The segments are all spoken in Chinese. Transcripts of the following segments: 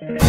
这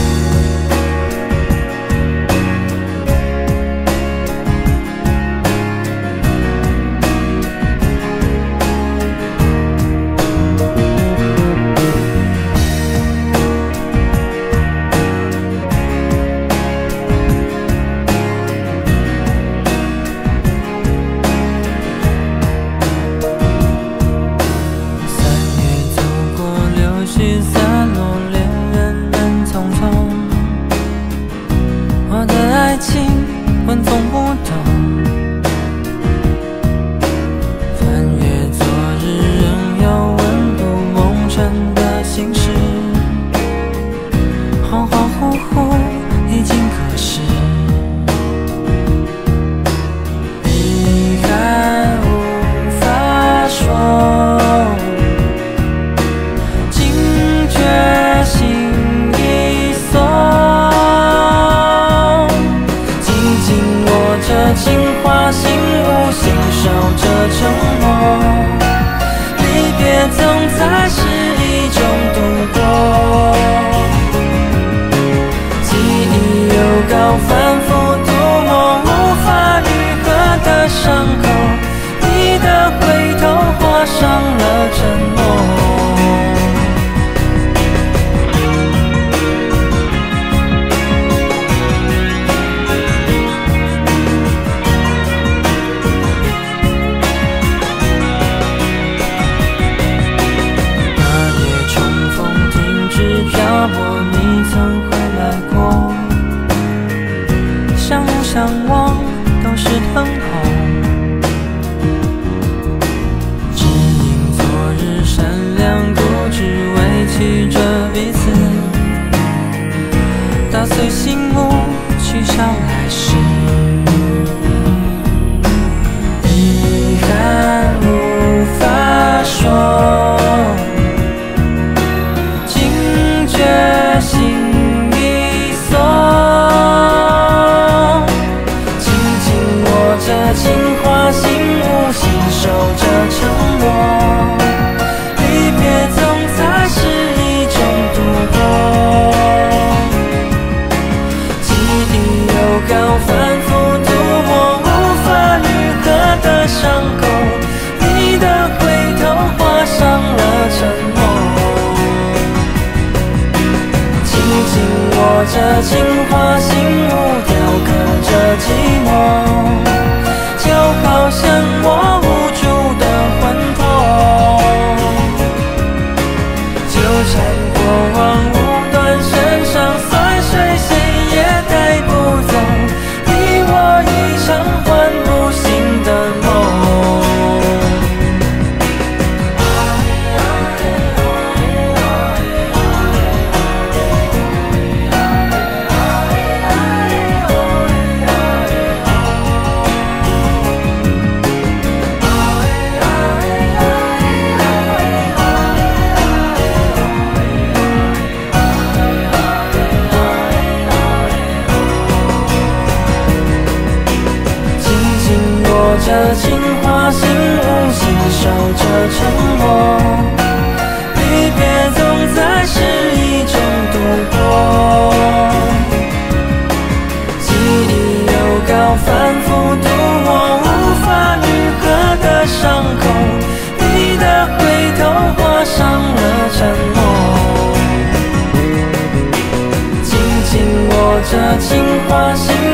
情话。